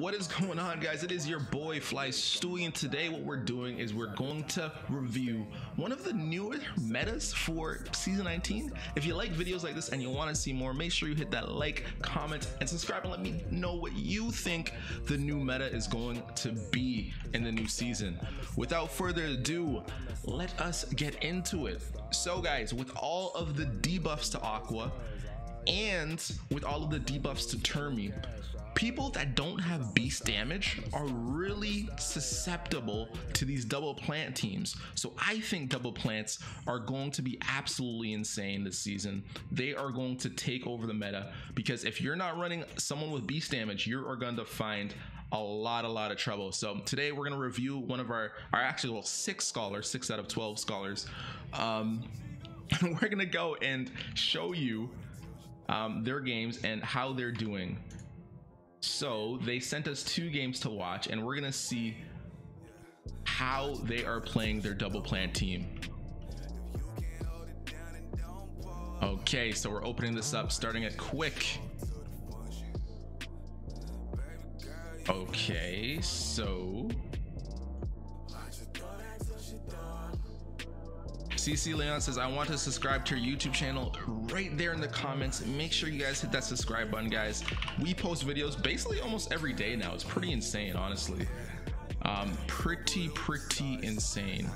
What is going on, guys? It is your boy Fly Stewie, and today what we're doing is we're going to review one of the newer metas for season 19. If you like videos like this and you want to see more, make sure you hit that like, comment, and subscribe, and let me know what you think the new meta is going to be in the new season. Without further ado, let us get into it. So guys, with all of the debuffs to Aqua and with all of the debuffs to Termi, people that don't have beast damage are really susceptible to these double plant teams. So I think double plants are going to be absolutely insane this season. They are going to take over the meta, because if you're not running someone with beast damage, you're going to find a lot of trouble. So today we're going to review one of our actual 6 scholars, 6 out of 12 scholars. And we're going to go and show you their games and how they're doing. So they sent us 2 games to watch, and we're gonna see how they are playing their double plant team. Okay, so we're opening this up, starting at Quick. Okay, so CC Leon says, I want to subscribe to your YouTube channel. Right there in the comments, make sure you guys hit that subscribe button, guys. We post videos basically almost every day now. It's pretty insane, honestly. Pretty insane.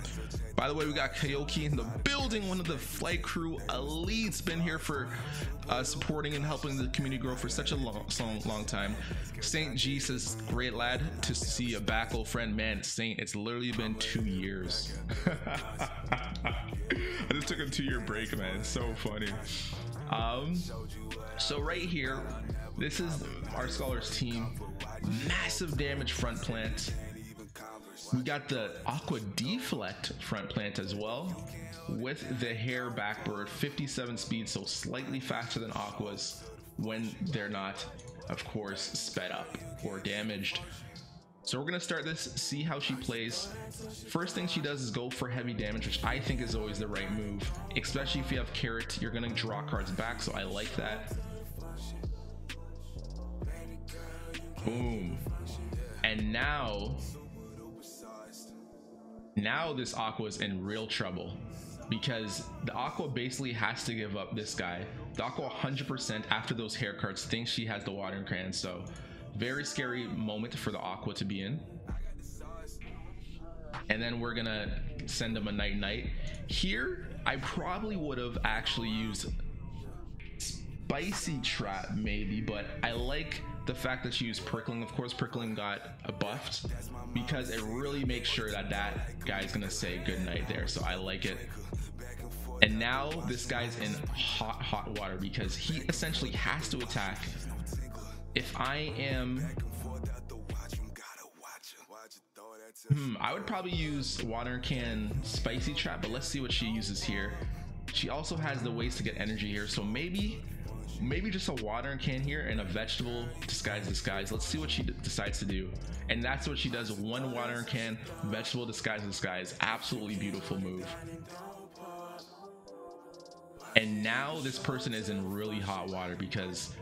By the way, we got Kayoki in the building, one of the Flight Crew elites, been here for supporting and helping the community grow for such a long time. Saint G says, great lad to see a back, old friend. Man, Saint, it's literally been 2 years. I just took a 2-year break, man. It's so funny. So right here, this is our scholars team. Massive damage front plant. We got the Aqua Deflect front plant as well, with the hair backbird, 57 speed, so slightly faster than Aqua's when they're not, of course, sped up or damaged. So we're gonna start this, see how she plays. First thing she does is go for heavy damage, which I think is always the right move, especially if you have Carrot. You're gonna draw cards back, so I like that. Boom. And now this Aqua is in real trouble, because the Aqua basically has to give up this guy. The Aqua 100% after those hair cards thinks she has the watering can, so very scary moment for the Aqua to be in. And then we're gonna send him a night-night. Here, I probably would have actually used Spicy Trap maybe, but I like the fact that she used Prickling. Of course, Prickling got buffed because it really makes sure that that guy's gonna say goodnight there, so I like it. And now this guy's in hot water, because he essentially has to attack. If I am, I would probably use Water Can Spicy Trap, but let's see what she uses here. She also has the ways to get energy here, so maybe just a Water Can here and a Vegetable Disguise. Let's see what she decides to do, and that's what she does. One Water Can, Vegetable Disguise. Absolutely beautiful move. And now this person is in really hot water, because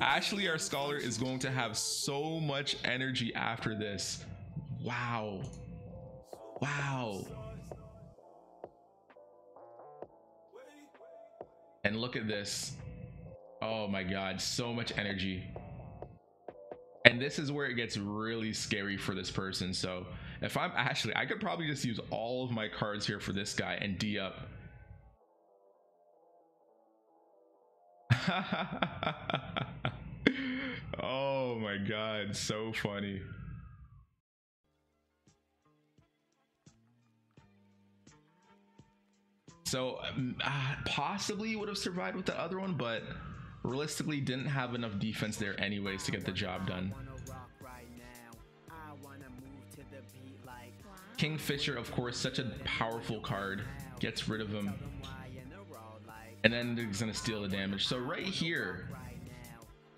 Ashley, our scholar, is going to have so much energy after this. Wow. And look at this. Oh my god, so much energy. And this is where it gets really scary for this person. So if I'm Ashley, I could probably just use all of my cards here for this guy and D up. Oh my god, so funny. So possibly would have survived with the other one, but realistically didn't have enough defense there anyways to get the job done. Kingfisher, of course, such a powerful card, gets rid of him. And then it's gonna steal the damage. So right here,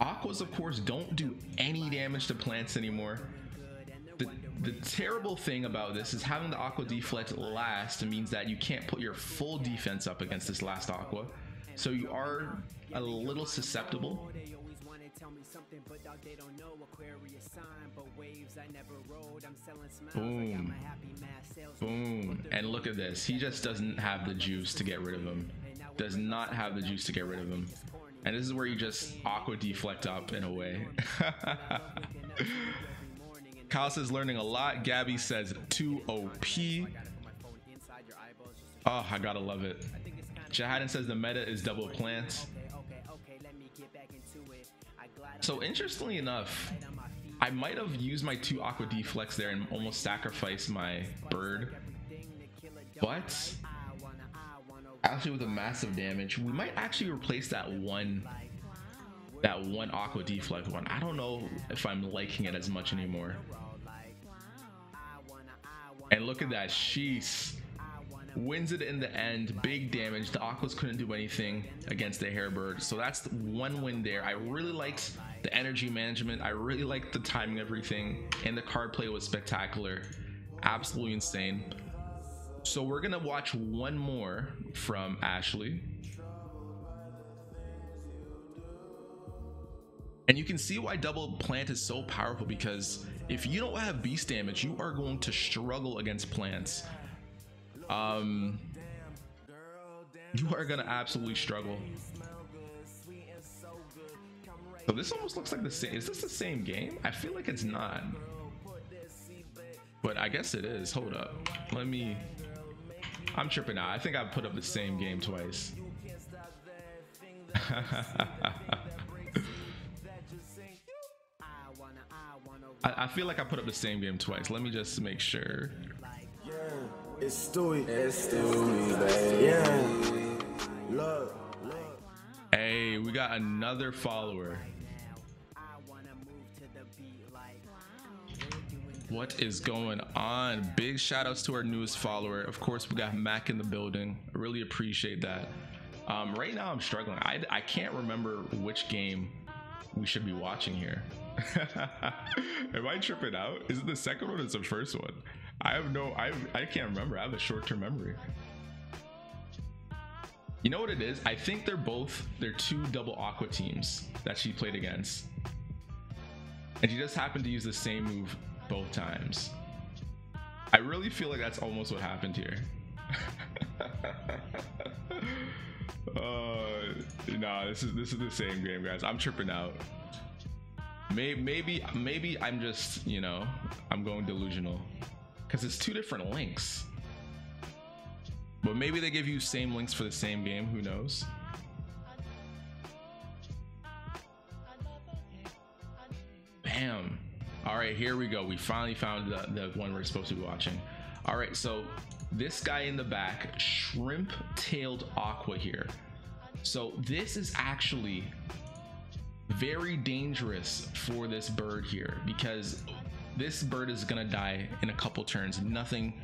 Aquas, of course, don't do any damage to plants anymore. The terrible thing about this is having the Aqua Deflect last means that you can't put your full defense up against this last Aqua, so you are a little susceptible. something, but dog, they don't know. Aquarius sign, but waves I never rode. I'm selling smiles. Boom. I got my happy mass sales. Boom. And look at this. He just doesn't have the juice to get rid of him. Does not have the juice to get rid of him. And this is where you just aqua deflect up in a way. Kyle says learning a lot. Gabby says too OP. Oh, I gotta love it. Jahaden says the meta is double plants. So interestingly enough, I might have used my two aqua deflects there and almost sacrificed my bird. But actually with a massive damage, we might actually replace that one aqua deflect one. I don't know if I'm liking it as much anymore. And look at that, sheesh. Wins it in the end. Big damage. The aquas couldn't do anything against the hairbird, so that's one win there. I really liked the energy management. I really liked the timing of everything, and the card play was spectacular, absolutely insane. So we're gonna watch one more from Ashley, and you can see why double plant is so powerful, because if you don't have beast damage, you are going to struggle against plants. You are gonna absolutely struggle. So this almost looks like the same. Is this the same game? I feel like it's not, but I guess it is. Hold up, let me, I'm tripping out. I think I put up the same game twice. I feel like I put up the same game twice. Let me just make sure. It's Stewie. It's Stewie, yeah. Love. Hey, we got another follower. What is going on? Big shout outs to our newest follower. Of course, we got Mac in the building. I really appreciate that. Right now, I'm struggling. I can't remember which game we should be watching here. Am I tripping out? Is it the second one or is it the first one? I have no, I can't remember. I have a short-term memory. You know what it is? I think they're two double aqua teams that she played against, and she just happened to use the same move both times. I really feel like that's almost what happened here. Nah, this is the same game, guys. I'm tripping out. Maybe I'm just, you know, I'm going delusional. Because it's two different links. But maybe they give you same links for the same game, who knows? Bam. Alright, here we go. We finally found the one we're supposed to be watching. Alright, so this guy in the back, shrimp-tailed aqua here. So this is actually very dangerous for this bird here, because this bird is gonna die in a couple turns. Nothing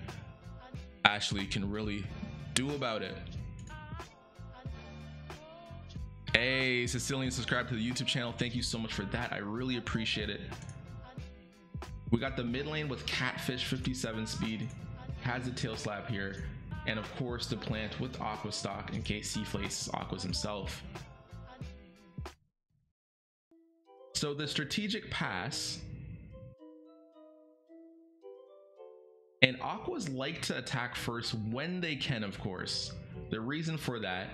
Ashley can really do about it. Hey, Sicilian, subscribe to the YouTube channel. Thank you so much for that. I really appreciate it. We got the mid lane with Catfish, 57 speed, has a tail slap here. And of course the plant with Aqua Stock in case he plays Aquas himself. So the strategic pass. And aquas like to attack first when they can, of course. The reason for that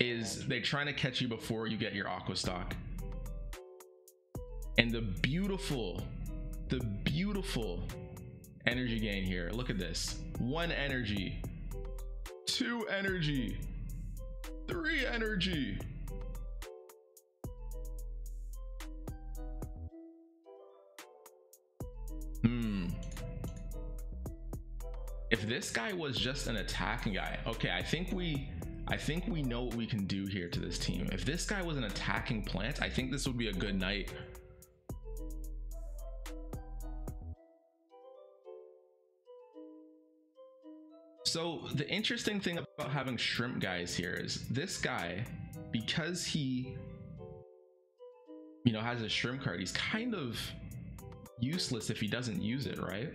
is they're trying to catch you before you get your aqua stock. And the beautiful energy gain here. Look at this. 1 energy, 2 energy, 3 energy. If this guy was just an attacking guy, okay, I think we know what we can do here to this team. If this guy was an attacking plant, I think this would be a good night. So the interesting thing about having shrimp guys here is this guy, because he, you know, has a shrimp card, he's kind of useless if he doesn't use it, right?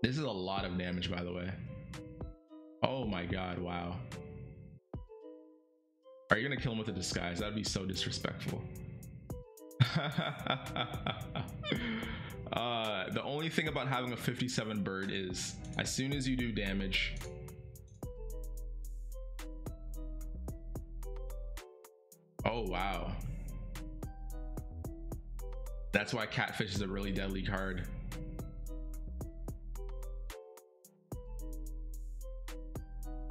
This is a lot of damage, by the way. Oh my god, wow. Are you gonna kill him with a disguise? That'd be so disrespectful. The only thing about having a 57 bird is as soon as you do damage, oh wow, that's why Catfish is a really deadly card.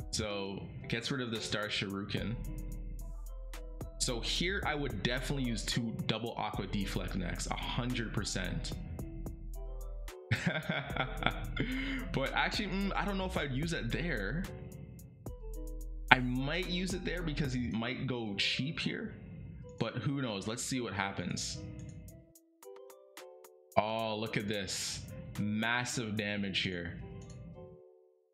So it gets rid of the Star Shuriken. So here I would definitely use two double Aqua Deflect next, 100%. But actually, I don't know if I'd use it there. I might use it there because he might go cheap here, but who knows? Let's see what happens. Oh, look at this. Massive damage here.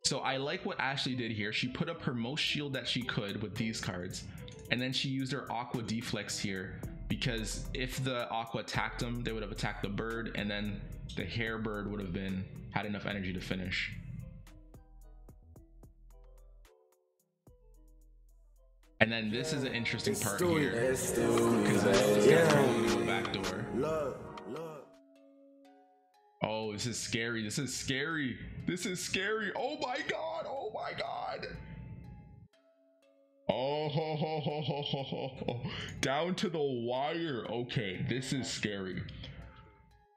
So I like what Ashley did here. She put up her most shield that she could with these cards. And then she used her Aqua Deflex here, because if the Aqua attacked them, they would have attacked the bird, and then the hair bird would have been had enough energy to finish. And then this is an interesting part here, because it's definitely the back door. Oh, this is scary. This is scary. This is scary. Oh my god. Oh my god. Oh, ho, ho, ho, ho, ho, ho, ho. Down to the wire. Okay, this is scary.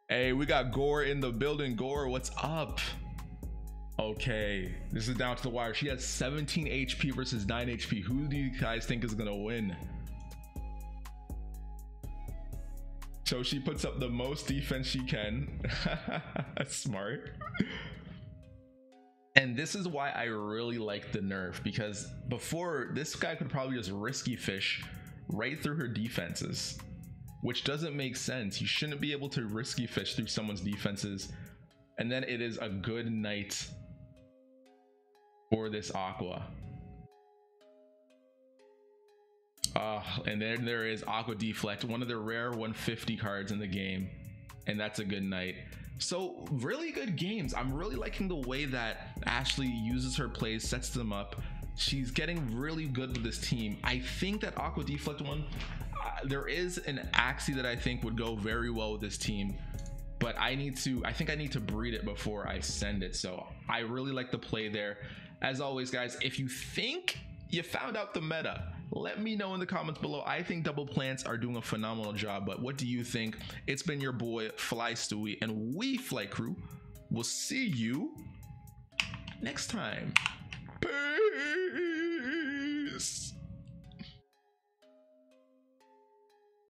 Hey, we got Gore in the building. Gore, what's up? Okay, this is down to the wire. She has 17 HP versus 9 HP. Who do you guys think is gonna win? So she puts up the most defense she can. That's smart. And this is why I really like the nerf, because before, this guy could probably just risky fish right through her defenses, which doesn't make sense. You shouldn't be able to risky fish through someone's defenses. And then it is a good night for this Aqua. And then there is Aqua Deflect, one of the rare 150 cards in the game. And that's a good night. So really good games. I'm really liking the way that Ashley uses her plays, sets them up. She's getting really good with this team. I think that Aqua Deflect one, there is an Axie that I think would go very well with this team, but I think I need to breed it before I send it. So I really like the play there. As always, guys, if you think you found out the meta, let me know in the comments below. I think Double Plants are doing a phenomenal job, but what do you think? It's been your boy, Fly Stewie, and we, Flight Crew, will see you next time. Peace!